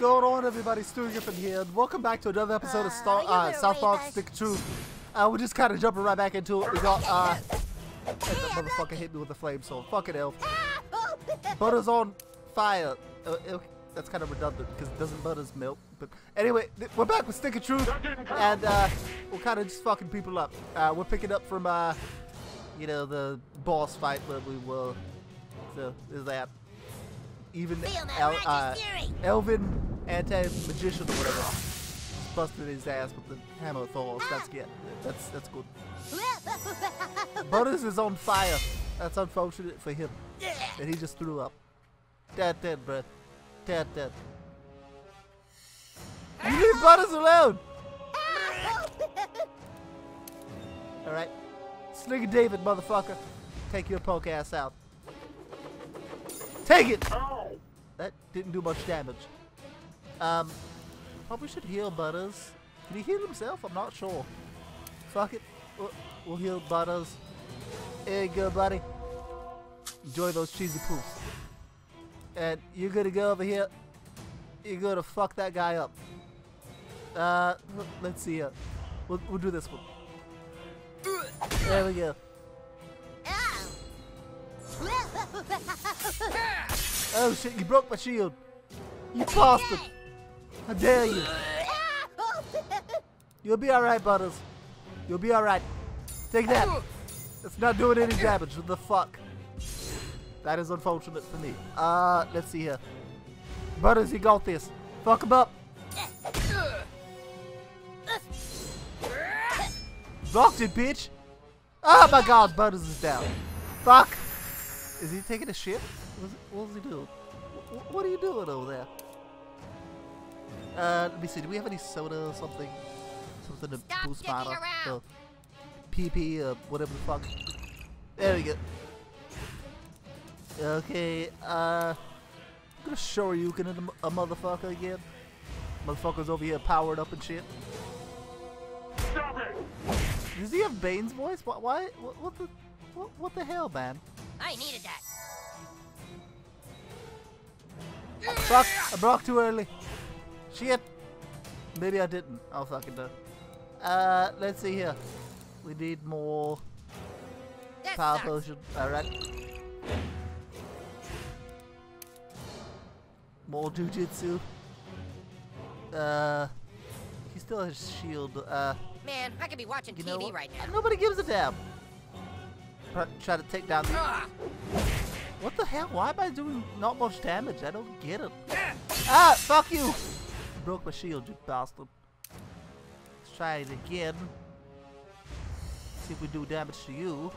going on, everybody? Stewie Griffin here, and welcome back to another episode of South Fox Stick of Truth. We're just kind of jumping right back into it. We got, hey, that motherfucker hit me with a flame sword. Fucking elf. Butter's on fire. That's kind of redundant, because doesn't Butter's melt? But anyway, we're back with Stick of Truth, and we're kind of just fucking people up. We're picking up from, you know, the boss fight where we were. So, there's that. Even Elvin, Anti-magician or whatever, busted his ass with the hammer of thorns. That's good. That's good. Butters is on fire. That's unfortunate for him. And he just threw up. Dead, bruh. Dead. You leave Butters alone! Alright. Slinger David, motherfucker. Take your poke ass out. Take it! That didn't do much damage. Probably should heal Butters. Can he heal himself? I'm not sure. Fuck it. We'll heal Butters. There you go, buddy. Enjoy those cheesy poofs. And you're gonna go over here. You're gonna fuck that guy up. Let's see. We'll do this one. There we go. Oh shit, you broke my shield. You bastard. How dare you. You'll be alright, Butters. You'll be alright. Take that. It's not doing any damage. What the fuck? That is unfortunate for me. Let's see here. Butters, you got this. Fuck him up. Blocked it, bitch. Oh my god, Butters is down. Fuck. Is he taking a shit? What does he do? What are you doing over there? Let me see. Do we have any soda or something? Something to boost mana? Or PP or whatever the fuck. There we go. Okay, I'm gonna shoryuken a motherfucker again. Motherfucker's over here powered up and shit. Stop it! Does he have Bane's voice? Why? What the hell, man? I needed that. Fuck! I broke too early. Shit. Maybe I didn't. I'll fucking do. Let's see here. We need more power potion. Alright. More jujitsu. He still has shield. Man, I could be watching TV right now. Nobody gives a damn. Try to take down. What the hell? Why am I doing not much damage? I don't get it. Ah, fuck you! Broke my shield, you bastard. Let's try it again. See if we do damage to you.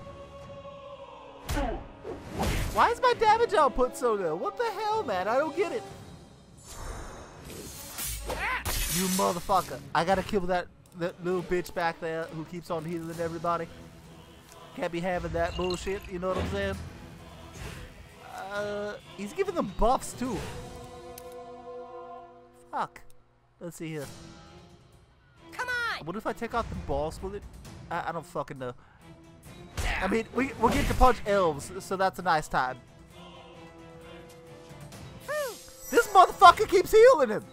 Why is my damage output so low? What the hell, man? I don't get it. You motherfucker. I gotta kill that little bitch back there who keeps on healing everybody. Can't be having that bullshit, you know what I'm saying? He's giving them buffs too. Fuck. Let's see here. Come on! What if I take out the boss with it? I don't fucking know. I mean, we'll get to punch elves, so that's a nice time. This motherfucker keeps healing him!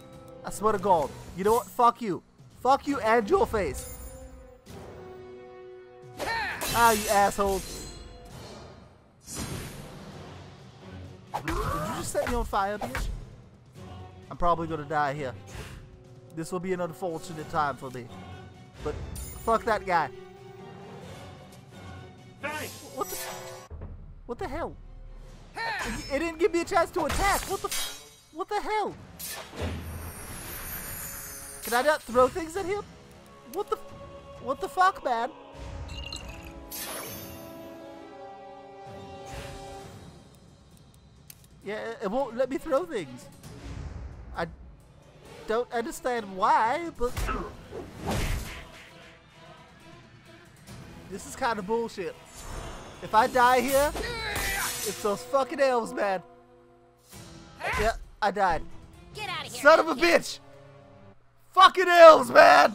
I swear to God. You know what? Fuck you. Fuck you and your face. Ah, you assholes. Did you just set me on fire, bitch? I'm probably gonna die here. This will be an unfortunate time for me. But fuck that guy. What the hell? It didn't give me a chance to attack. What the hell? Can I not throw things at him? What the fuck, man? Yeah, it won't let me throw things. I don't understand why, but this is kind of bullshit. If I die here, it's those fucking elves, man. Yeah, I died. Get out of here, son of a bitch! Fucking elves, man!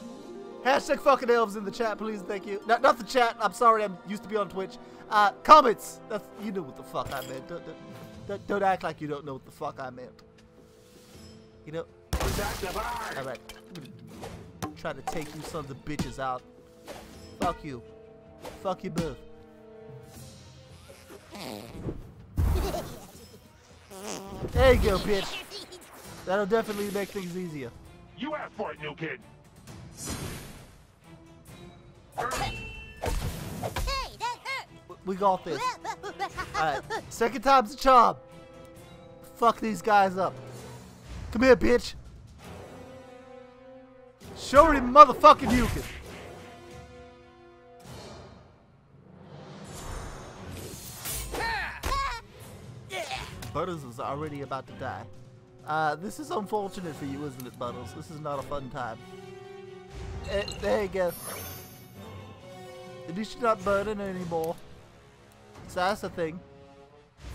Hashtag fucking elves in the chat, please, thank you. No, not the chat, I'm sorry, I'm used to be on Twitch. Comments! That's, you know what the fuck I meant. Don't act like you don't know what the fuck I meant. You know, Protect the barn! Alright. Try to take you sons of bitches out. Fuck you. Fuck you both. There you go, bitch. That'll definitely make things easier. You asked for it, new kid. Hey, that hurt. We got this. Alright. Second time's a charm. Fuck these guys up. Come here, bitch. Show him motherfucking you can. Butters was already about to die. This is unfortunate for you, isn't it, Butters? This is not a fun time. There you go. At least you're not burning anymore. So that's the thing.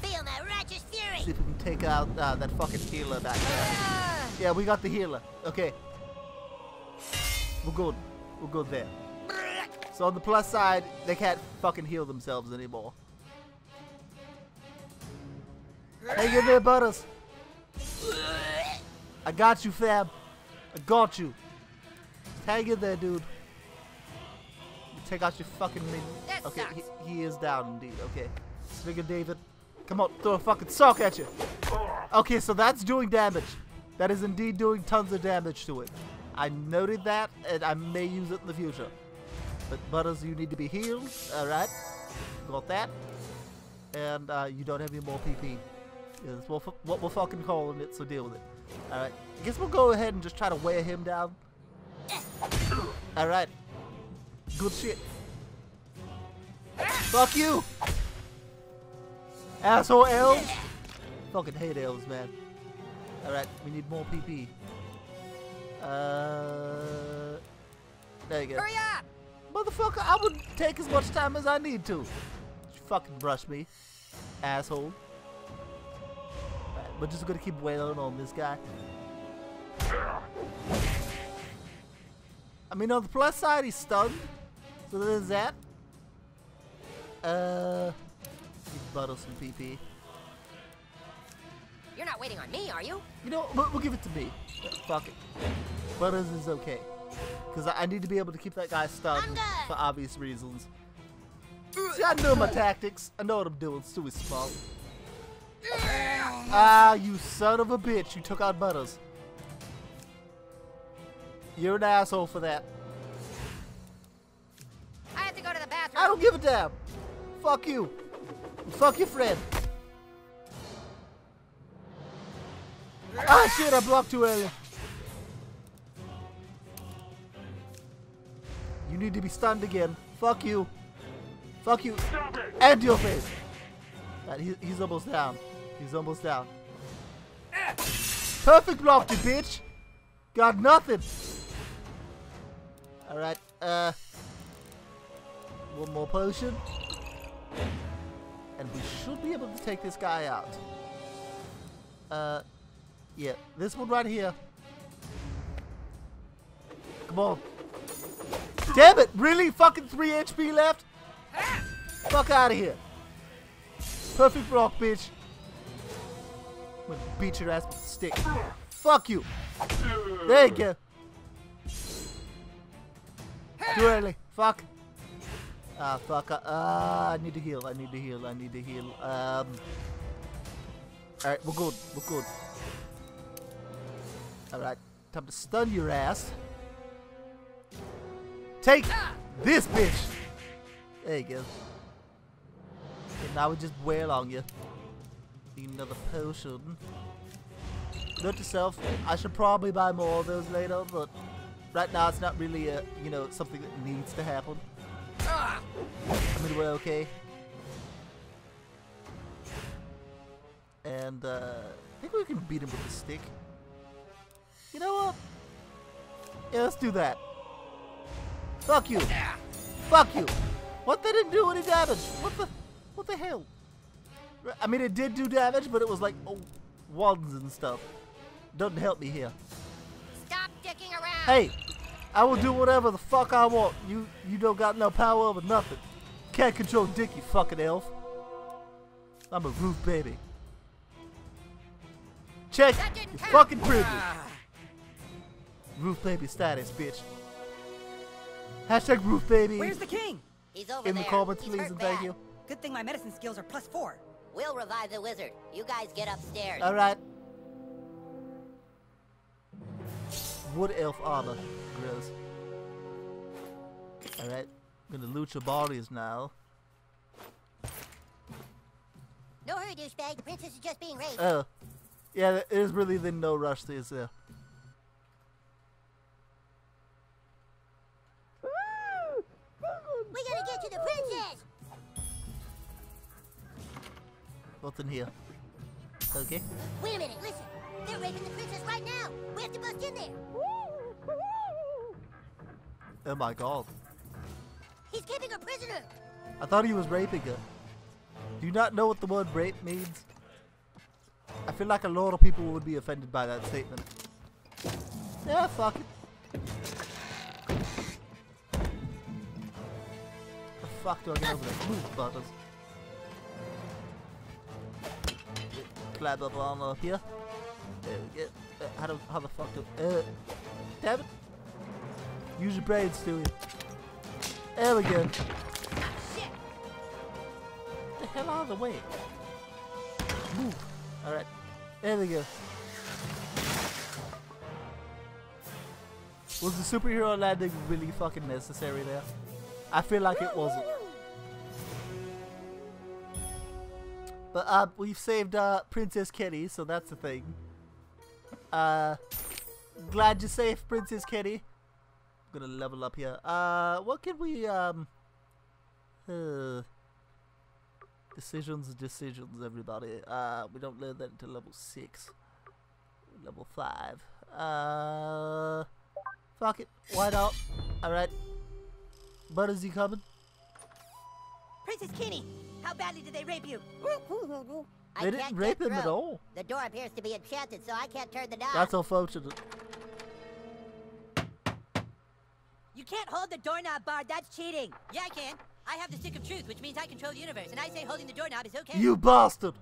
Feel my righteous fury. See if we can take out that fucking healer back there. Yeah, we got the healer. Okay. We're good. We're good there. So on the plus side, they can't fucking heal themselves anymore. Hey, get there, Butters. I got you, fam. I got you. Hang in there, dude. Take out your fucking minion. Okay, he is down indeed. Okay. Slinger David. Come on, throw a fucking sock at you. Okay, so that's doing damage. That is indeed doing tons of damage to it. I noted that, and I may use it in the future. But Butters, you need to be healed. Alright. Got that. And you don't have any more PP. Yeah, that's what we're fucking calling it, so deal with it. Alright. I guess we'll go ahead and just try to wear him down. Alright. Good shit. Fuck you! Asshole elves! Fucking hate elves, man. Alright, we need more PP. There you go. Hurry up! Motherfucker, I would take as much time as I need to. You fucking brush me, asshole. Right, we're just gonna keep wailing on this guy. I mean, on the plus side, he's stunned. So there's that. Bottle some PP. You're not waiting on me, are you? You know, we'll give it to me. Fuck it. Butters is okay. Because I need to be able to keep that guy stunned for obvious reasons. See, I know my tactics. I know what I'm doing. It's too small. Ah, you son of a bitch. You took out Butters. You're an asshole for that. I have to go to the bathroom. I don't give a damn. Fuck you. Fuck your friend. Ah, shit, I blocked too early. You need to be stunned again. Fuck you. Fuck you. And your face. Right, he's almost down. He's almost down. Perfect block, you bitch. Got nothing. Alright, one more potion. And we should be able to take this guy out. Yeah, this one right here. Come on. Damn it! Really? Fucking 3 HP left? Fuck out of here. Perfect block, bitch. I'm gonna beat your ass with a stick. Fuck you. There you go. Too early. Fuck. Ah, fuck. I need to heal. I need to heal. I need to heal. Alright, we're good. We're good. Alright, time to stun your ass. Take this bitch! There you go. Okay, now we just wail on you. Need another potion. Note to self, I should probably buy more of those later, but right now it's not really a, you know, something that needs to happen. I mean, we're okay. And I think we can beat him with a stick. You know what? Yeah, let's do that. Fuck you. Fuck you. What? They didn't do any damage. What the hell? I mean, it did do damage, but it was like, oh, wands and stuff. Doesn't help me here. Stop dicking around. Hey, I will do whatever the fuck I want. You don't got no power over nothing. Can't control dick, you fucking elf. I'm a roof baby. Check your fucking privilege. Roof baby status, bitch. #RoofBaby. Where's the king? He's over there. In the comments, please and thank you. Good thing my medicine skills are +4. We'll revive the wizard. You guys get upstairs. All right. Wood elf armor, Grizz. All right. I'm gonna loot your bodies now. No hurry, douchebag. The princess is just being raised. Oh, yeah. It is really the no rush. There's there. We gotta get to the princess! Nothing here. Okay. Wait a minute, listen. They're raping the princess right now. We have to bust in there. Oh my god. He's keeping her prisoner. I thought he was raping her. Do you not know what the word rape means? I feel like a lot of people would be offended by that statement. Yeah, fuck it. Fuck do I get over there? Move, Butters. Slab up armor up here. There we go. How the fuck do I... damn it. Use your brains, Stewie. There we go. Shit. The hell out of the way. Move. Alright. There we go. Was the superhero landing really fucking necessary there? I feel like it wasn't. But we've saved Princess Kitty, so that's the thing. Glad you're safe, Princess Kitty. I'm gonna level up here. What can we decisions, everybody. We don't learn that until level 6. Level 5. Fuck it. Why not? Alright. But is he coming? Princess Kitty, how badly did they rape you? They didn't rape him at all. The door appears to be enchanted, so I can't turn the knob. That's unfortunate. You can't hold the doorknob, Bard. That's cheating. Yeah, I can. I have the stick of truth, which means I control the universe, and I say holding the doorknob is okay. You bastard!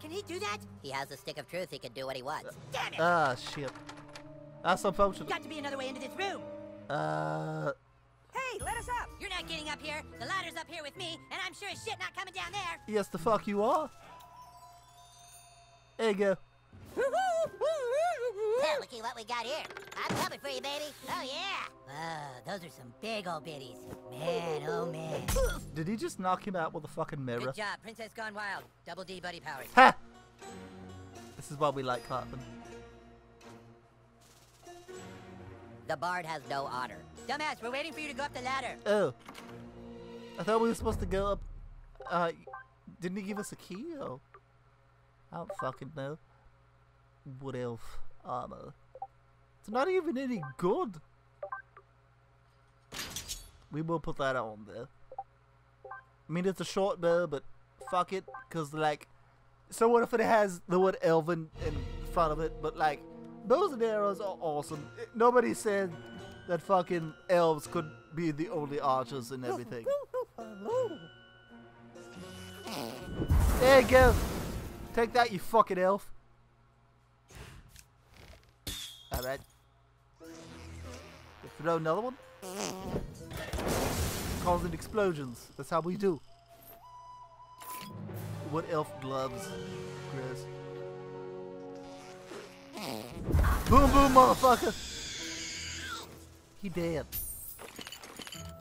Can he do that? He has the stick of truth. He can do what he wants. Damn it! Ah, shit. That's unfortunate. There's got to be another way into this room. Hey, let us up! You're not getting up here. The ladder's up here with me, and I'm sure as shit not coming down there. Yes, the fuck you are. There you go. Well, look at what we got here. I'm coming for you, baby. Oh yeah. Those are some big old bitties. Man, oh man. Did he just knock him out with a fucking mirror? Good job, Princess Gone Wild. Double D buddy powers. Ha! This is why we like Cartman. The bard has no honor. Dumbass, we're waiting for you to go up the ladder. Oh. I thought we were supposed to go up. Didn't he give us a key? Oh. I don't fucking know. Wood elf armor. It's not even any good. We will put that on there. I mean, it's a short bow, but fuck it. Because, like, so what if it has the word Elvin in front of it, but, like, those and arrows are awesome. Nobody said that fucking elves could be the only archers and everything. There you go. Take that, you fucking elf. Alright. Throw another one. Causing explosions. That's how we do. What elf gloves, Chris? Boom boom, motherfucker! He dead.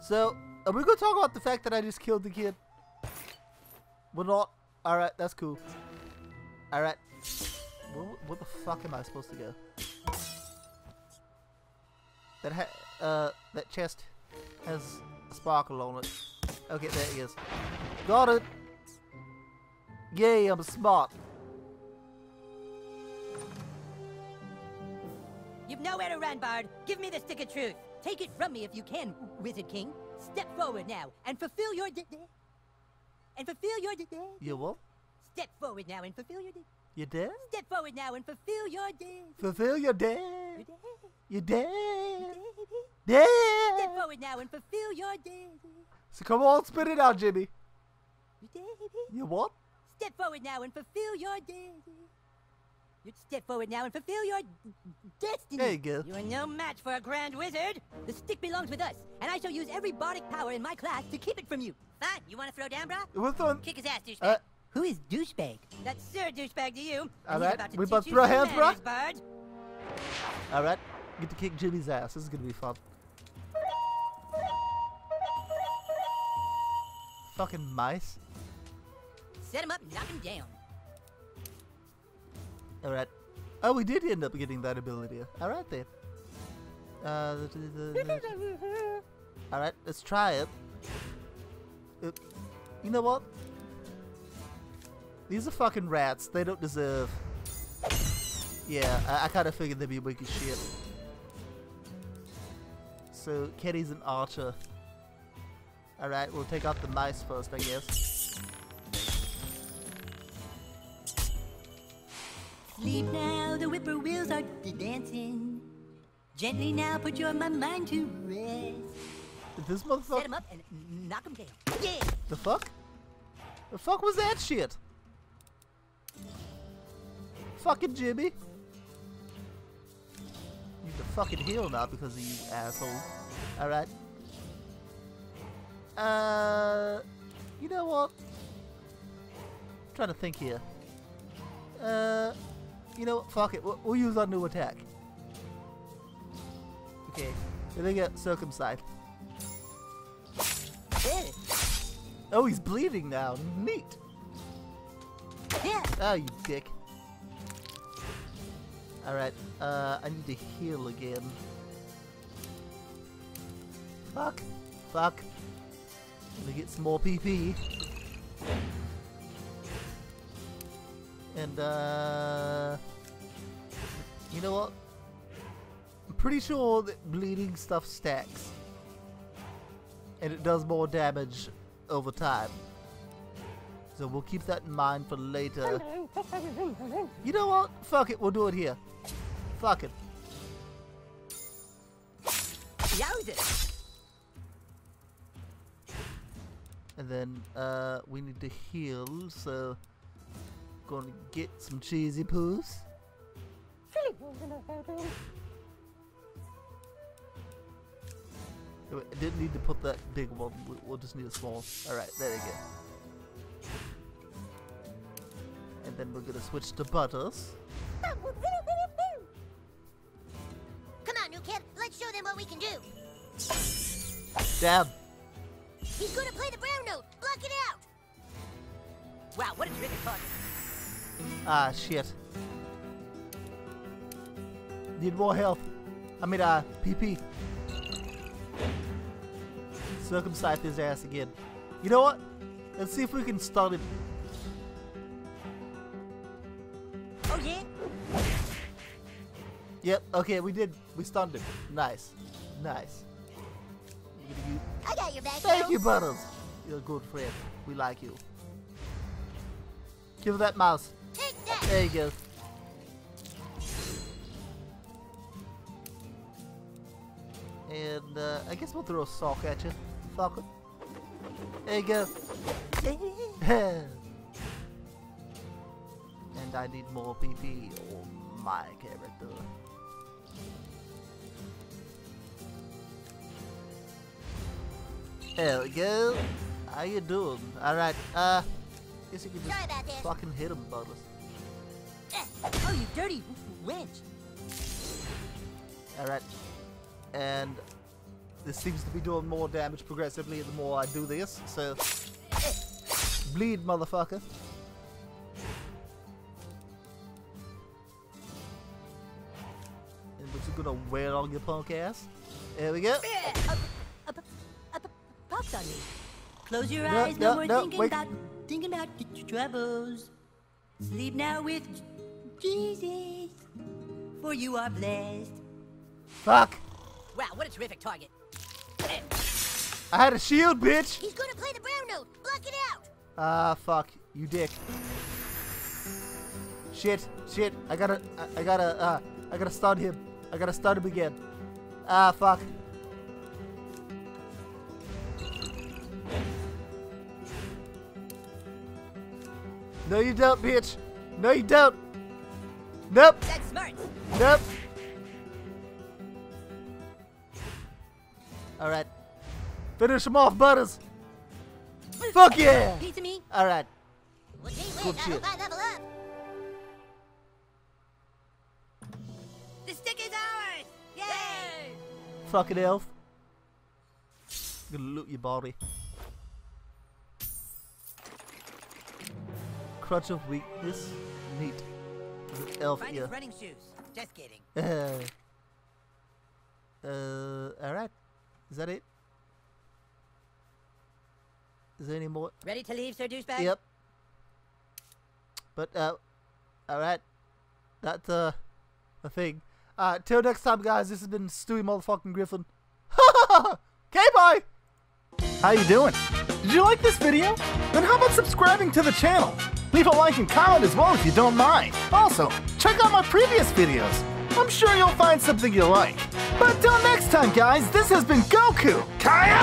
So, are we gonna talk about the fact that I just killed the kid? We're not. Alright, that's cool. Alright. Where the fuck am I supposed to go? That that chest has a sparkle on it. Okay, there it is. Got it! Yay, I'm smart. You've nowhere to run, Bard. Give me the stick of truth. Take it from me if you can, Wizard King. Step forward now and fulfill your You what? Step forward now and fulfill your You dead? Step forward now and fulfill your day. Fulfill your day. You dead. Dead. Step forward now and fulfill your day. So come on, spit it out, Jimmy. You what? Step forward now and fulfill your day. You'd step forward now and fulfill your destiny. There you go. You are no match for a grand wizard. The stick belongs with us, and I shall use every bardic power in my class to keep it from you. Fine, you want to throw down, bro? We'll throw him. Kick his ass, douchebag. Who is douchebag? That's Sir Douchebag to you. Alright, we both throw hands, bro. Alright, get to kick Jimmy's ass. This is gonna be fun. Fucking mice. Set him up and knock him down. Alright. Oh, we did end up getting that ability. Alright then. Alright, let's try it. You know what? These are fucking rats. They don't deserve... Yeah, I kind of figured they'd be weak as shit. So, Kenny's an archer. Alright, we'll take out the mice first, I guess. Sleep now, the whippoorwills are dancing. Gently now, put your mind to rest. This motherfucker. Set him up and knock him down. Yeah. The fuck? The fuck was that shit? Fucking Jimmy. You need to fucking heal now because of you, asshole. Alright. You know what? I'm trying to think here. You know what? Fuck it. We'll use our new attack. Okay. Then they get circumcised. Hey. Oh, he's bleeding now. Neat. Yeah. Oh, you dick. Alright, I need to heal again. Fuck. Fuck. Let me get some more PP. And, you know what? I'm pretty sure that bleeding stuff stacks. And it does more damage over time. So we'll keep that in mind for later. You know what? Fuck it, we'll do it here. Fuck it. And then we need to heal, so gonna get some cheesy poos. I didn't need to put that big one, we'll just need a small. Alright, there we go. And then we're gonna switch to Butters. Come on, new kid, let's show them what we can do. Damn. He's gonna play the brown note. Block it out. Wow, what a tricky part. Ah, shit. Need more health. I mean, PP. Circumcise his ass again. You know what? Let's see if we can stun him. Oh yeah. Yep. Okay, we did. We stunned him. Nice. Nice. I got your back. Thank you, Butters. You're a good friend. We like you. Give that mouse. Take that. There you go. And I guess we'll throw a sock at you. Fuck it. There you go. And I need more PP on my character. There we go. How you doing? Alright, guess you can just fucking hit him, Butters. Oh, you dirty witch! Alright. And this seems to be doing more damage progressively the more I do this, so... Bleed, motherfucker. And we're just gonna wear on your punk ass. There we go. On me. Close your eyes, no more thinking about the troubles. Sleep now with Jesus, for you are blessed. Fuck! Wow, what a terrific target. I had a shield, bitch! He's gonna play the brown note! Block it out! Ah, fuck. You dick. Shit, shit. I gotta stun him. I gotta stun him again. Ah, fuck. No you don't, bitch! No you don't! Nope. That's smart. Nope. Alright. Finish him off, Butters. Fuck yeah! Pizza me. Alright. Well, cool shit. The stick is ours! Yay! Yay! Fucking elf. I'm gonna loot your body. Crutch of weakness. Neat. Elf find his running shoes. Just kidding. Alright. Is that it? Is there any more? Ready to leave, Sir Douchebag? Yep. But, alright. That's, a thing. Till next time, guys. This has been Stewie motherfucking Griffin. K-bye! How you doing? Did you like this video? Then how about subscribing to the channel? Leave a like and comment as well if you don't mind. Also, check out my previous videos. I'm sure you'll find something you like. But till next time, guys, this has been Goku. Kaya!